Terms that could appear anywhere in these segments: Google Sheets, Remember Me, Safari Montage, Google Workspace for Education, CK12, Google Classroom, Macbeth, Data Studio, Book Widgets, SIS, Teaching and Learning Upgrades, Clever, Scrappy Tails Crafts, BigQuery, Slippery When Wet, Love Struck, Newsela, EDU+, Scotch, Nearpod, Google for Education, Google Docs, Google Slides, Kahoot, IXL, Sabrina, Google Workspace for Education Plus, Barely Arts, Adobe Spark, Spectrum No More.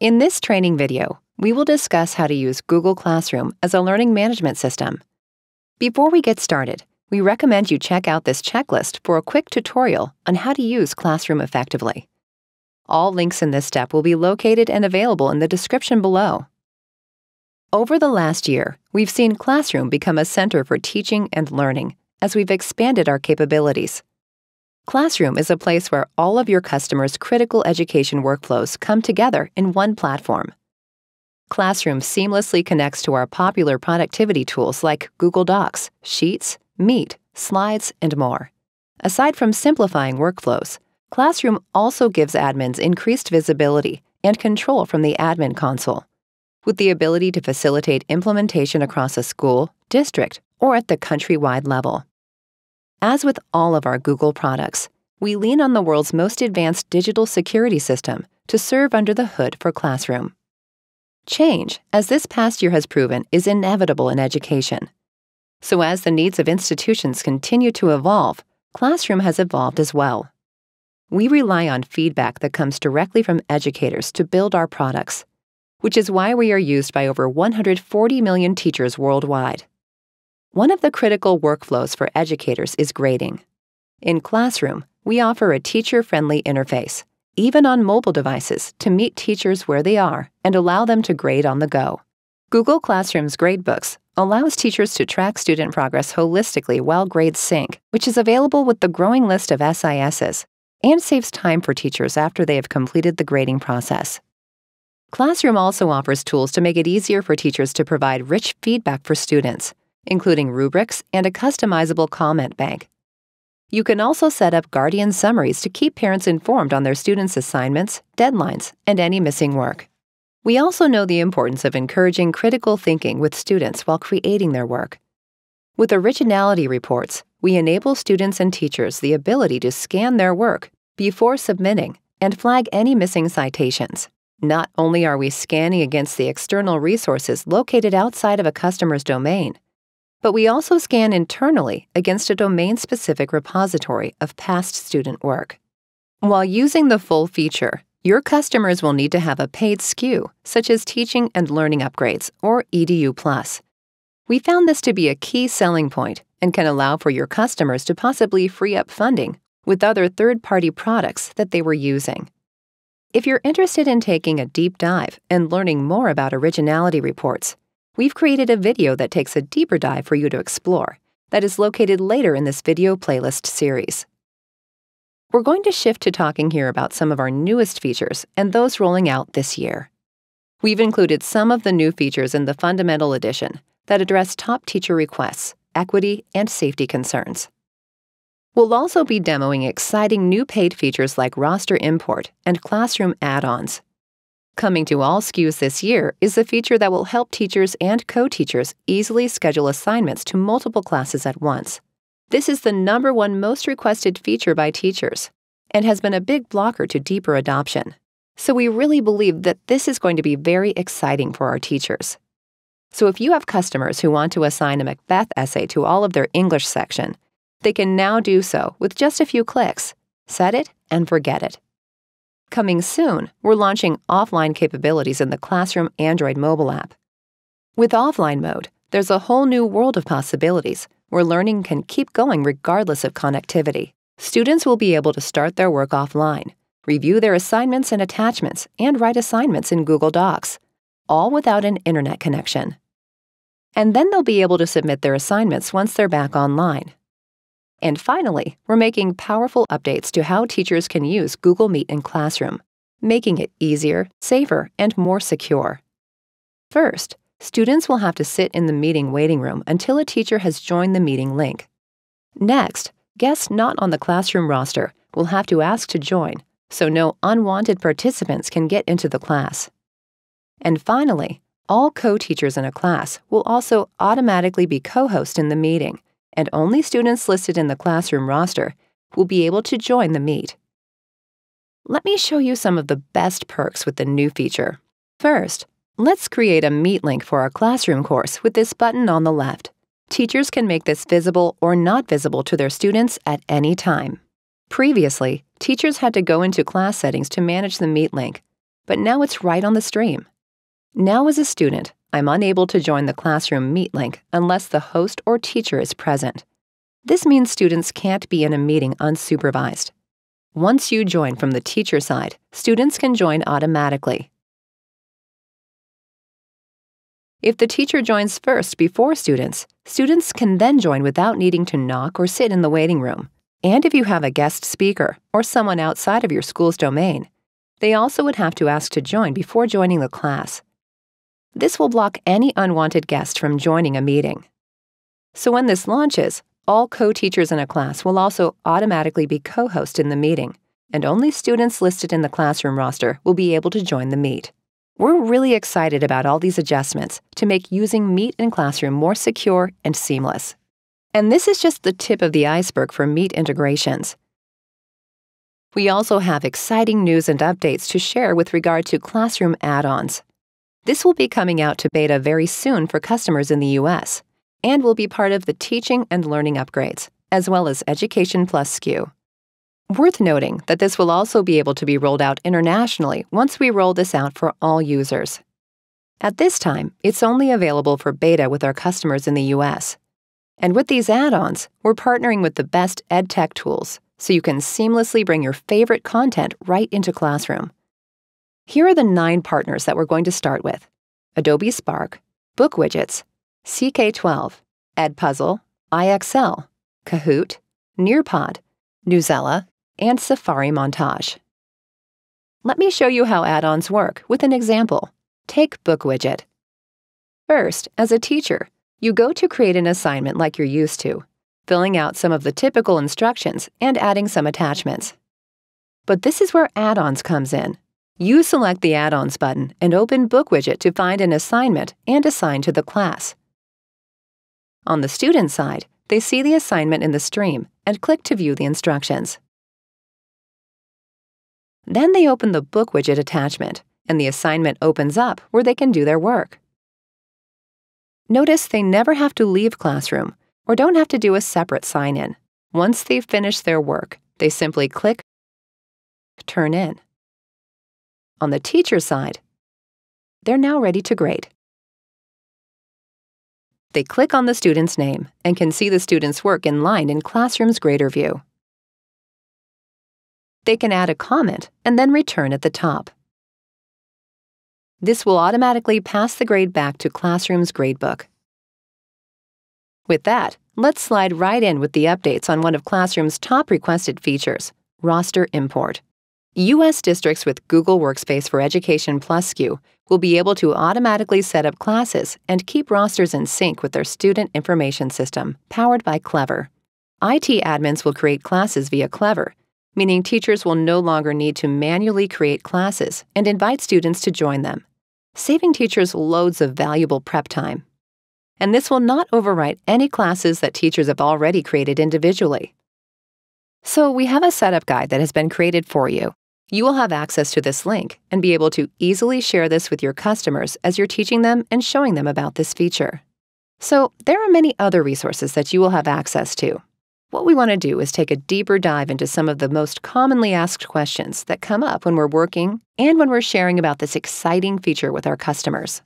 In this training video, we will discuss how to use Google Classroom as a learning management system. Before we get started, we recommend you check out this checklist for a quick tutorial on how to use Classroom effectively. All links in this step will be located and available in the description below. Over the last year, we've seen Classroom become a center for teaching and learning as we've expanded our capabilities. Classroom is a place where all of your customers' critical education workflows come together in one platform. Classroom seamlessly connects to our popular productivity tools like Google Docs, Sheets, Meet, Slides, and more. Aside from simplifying workflows, Classroom also gives admins increased visibility and control from the admin console, with the ability to facilitate implementation across a school, district, or at the countrywide level. As with all of our Google products, we lean on the world's most advanced digital security system to serve under the hood for Classroom. Change, as this past year has proven, is inevitable in education. So as the needs of institutions continue to evolve, Classroom has evolved as well. We rely on feedback that comes directly from educators to build our products, which is why we are used by over 140 million teachers worldwide. One of the critical workflows for educators is grading. In Classroom, we offer a teacher-friendly interface, even on mobile devices, to meet teachers where they are and allow them to grade on the go. Google Classroom's gradebooks allows teachers to track student progress holistically while grades sync, which is available with the growing list of SISs, and saves time for teachers after they have completed the grading process. Classroom also offers tools to make it easier for teachers to provide rich feedback for students, including rubrics and a customizable comment bank. You can also set up guardian summaries to keep parents informed on their students' assignments, deadlines, and any missing work. We also know the importance of encouraging critical thinking with students while creating their work. With originality reports, we enable students and teachers the ability to scan their work before submitting and flag any missing citations. Not only are we scanning against the external resources located outside of a customer's domain, but we also scan internally against a domain-specific repository of past student work. While using the full feature, your customers will need to have a paid SKU, such as Teaching and Learning Upgrades, or EDU+. We found this to be a key selling point and can allow for your customers to possibly free up funding with other third-party products that they were using. If you're interested in taking a deep dive and learning more about originality reports, we've created a video that takes a deeper dive for you to explore that is located later in this video playlist series. We're going to shift to talking here about some of our newest features and those rolling out this year. We've included some of the new features in the Fundamental Edition that address top teacher requests, equity, and safety concerns. We'll also be demoing exciting new paid features like roster import and classroom add-ons. Coming to all SKUs this year is a feature that will help teachers and co-teachers easily schedule assignments to multiple classes at once. This is the #1 most requested feature by teachers and has been a big blocker to deeper adoption. So we really believe that this is going to be very exciting for our teachers. So if you have customers who want to assign a Macbeth essay to all of their English section, they can now do so with just a few clicks. Set it and forget it. Coming soon, we're launching offline capabilities in the Classroom Android mobile app. With offline mode, there's a whole new world of possibilities where learning can keep going regardless of connectivity. Students will be able to start their work offline, review their assignments and attachments, and write assignments in Google Docs, all without an internet connection. And then they'll be able to submit their assignments once they're back online. And finally, we're making powerful updates to how teachers can use Google Meet in Classroom, making it easier, safer, and more secure. First, students will have to sit in the meeting waiting room until a teacher has joined the meeting link. Next, guests not on the Classroom roster will have to ask to join, so no unwanted participants can get into the class. And finally, all co-teachers in a class will also automatically be co-hosts in the meeting, and only students listed in the Classroom roster will be able to join the meet. Let me show you some of the best perks with the new feature. First, let's create a Meet link for our Classroom course with this button on the left. Teachers can make this visible or not visible to their students at any time. Previously, teachers had to go into class settings to manage the Meet link, but now it's right on the stream. Now as a student, I'm unable to join the Classroom Meet link unless the host or teacher is present. This means students can't be in a meeting unsupervised. Once you join from the teacher side, students can join automatically. If the teacher joins first before students, students can then join without needing to knock or sit in the waiting room. And if you have a guest speaker or someone outside of your school's domain, they also would have to ask to join before joining the class. This will block any unwanted guest from joining a meeting. So when this launches, all co-teachers in a class will also automatically be co-hosts in the meeting, and only students listed in the classroom roster will be able to join the meet. We're really excited about all these adjustments to make using Meet in Classroom more secure and seamless. And this is just the tip of the iceberg for Meet integrations. We also have exciting news and updates to share with regard to classroom add-ons. This will be coming out to beta very soon for customers in the US, and will be part of the Teaching and Learning Upgrades, as well as Education Plus SKU. Worth noting that this will also be able to be rolled out internationally once we roll this out for all users. At this time, it's only available for beta with our customers in the US. And with these add-ons, we're partnering with the best edtech tools, so you can seamlessly bring your favorite content right into Classroom. Here are the 9 partners that we're going to start with: Adobe Spark, Book Widgets, CK12, Edpuzzle, IXL, Kahoot, Nearpod, Newsela, and Safari Montage. Let me show you how add-ons work with an example. Take Book Widget. First, as a teacher, you go to create an assignment like you're used to, filling out some of the typical instructions and adding some attachments. But this is where add-ons comes in. You select the Add-ons button and open Book Widget to find an assignment and assign to the class. On the student side, they see the assignment in the stream and click to view the instructions. Then they open the Book Widget attachment, and the assignment opens up where they can do their work. Notice they never have to leave Classroom or don't have to do a separate sign-in. Once they've finished their work, they simply click Turn In. On the teacher side, they're now ready to grade. They click on the student's name and can see the student's work in line in Classroom's grader view. They can add a comment and then return at the top. This will automatically pass the grade back to Classroom's gradebook. With that, let's slide right in with the updates on one of Classroom's top requested features, Roster Import. U.S. districts with Google Workspace for Education Plus SKU will be able to automatically set up classes and keep rosters in sync with their student information system, powered by Clever. IT admins will create classes via Clever, meaning teachers will no longer need to manually create classes and invite students to join them, saving teachers loads of valuable prep time. And this will not overwrite any classes that teachers have already created individually. So we have a setup guide that has been created for you. You will have access to this link and be able to easily share this with your customers as you're teaching them and showing them about this feature. So there are many other resources that you will have access to. What we want to do is take a deeper dive into some of the most commonly asked questions that come up when we're working and when we're sharing about this exciting feature with our customers.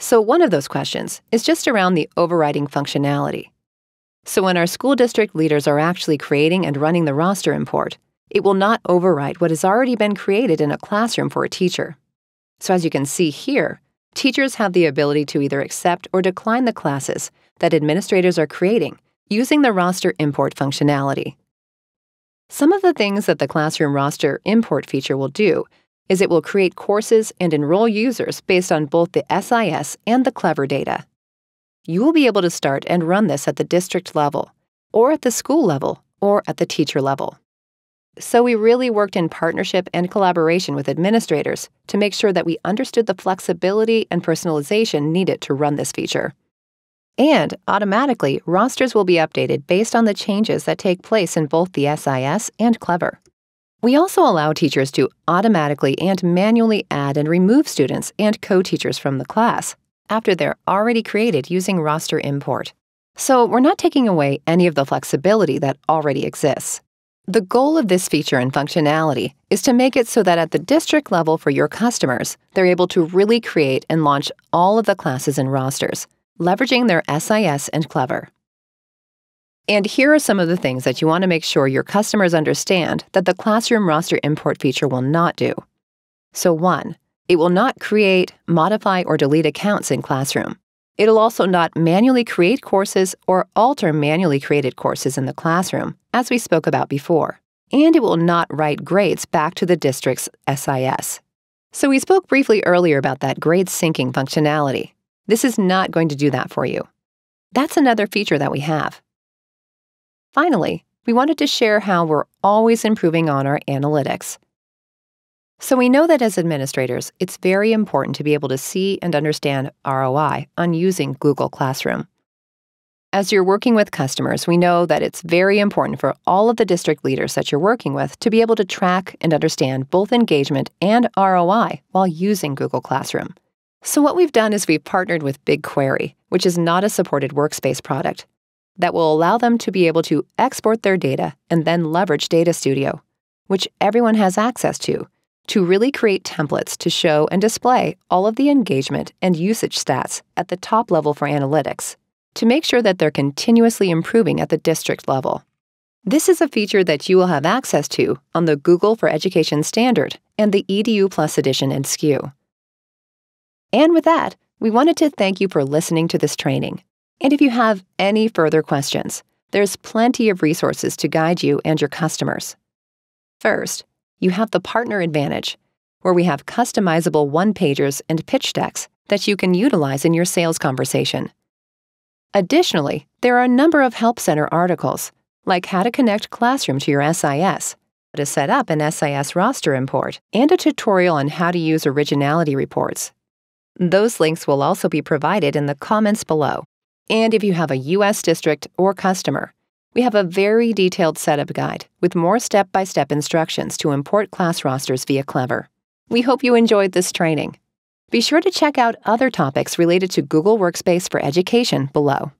So one of those questions is just around the overriding functionality. So when our school district leaders are actually creating and running the roster import, it will not overwrite what has already been created in a classroom for a teacher. So as you can see here, teachers have the ability to either accept or decline the classes that administrators are creating using the roster import functionality. Some of the things that the classroom roster import feature will do is it will create courses and enroll users based on both the SIS and the Clever data. You will be able to start and run this at the district level, or at the school level, or at the teacher level. So we really worked in partnership and collaboration with administrators to make sure that we understood the flexibility and personalization needed to run this feature. And automatically, rosters will be updated based on the changes that take place in both the SIS and Clever. We also allow teachers to automatically and manually add and remove students and co-teachers from the class after they're already created using roster import. So we're not taking away any of the flexibility that already exists. The goal of this feature and functionality is to make it so that at the district level for your customers, they're able to really create and launch all of the classes and rosters, leveraging their SIS and Clever. And here are some of the things that you want to make sure your customers understand that the Classroom Roster Import feature will not do. So 1. It will not create, modify, or delete accounts in Classroom. It'll also not manually create courses or alter manually created courses in the classroom, as we spoke about before. And it will not write grades back to the district's SIS. So we spoke briefly earlier about that grade syncing functionality. This is not going to do that for you. That's another feature that we have. Finally, we wanted to share how we're always improving on our analytics. So we know that as administrators, it's very important to be able to see and understand ROI on using Google Classroom. As you're working with customers, we know that it's very important for all of the district leaders that you're working with to be able to track and understand both engagement and ROI while using Google Classroom. So what we've done is we've partnered with BigQuery, which is not a supported workspace product, that will allow them to be able to export their data and then leverage Data Studio, which everyone has access to really create templates to show and display all of the engagement and usage stats at the top level for analytics, to make sure that they're continuously improving at the district level. This is a feature that you will have access to on the Google for Education Standard and the EDU+ edition and SKU. And with that, we wanted to thank you for listening to this training. And if you have any further questions, there's plenty of resources to guide you and your customers. First, you have the Partner Advantage, where we have customizable one-pagers and pitch decks that you can utilize in your sales conversation. Additionally, there are a number of Help Center articles, like how to connect Classroom to your SIS, how to set up an SIS roster import, and a tutorial on how to use originality reports. Those links will also be provided in the comments below. And if you have a U.S. district or customer, we have a very detailed setup guide with more step-by-step instructions to import class rosters via Clever. We hope you enjoyed this training. Be sure to check out other topics related to Google Workspace for Education below.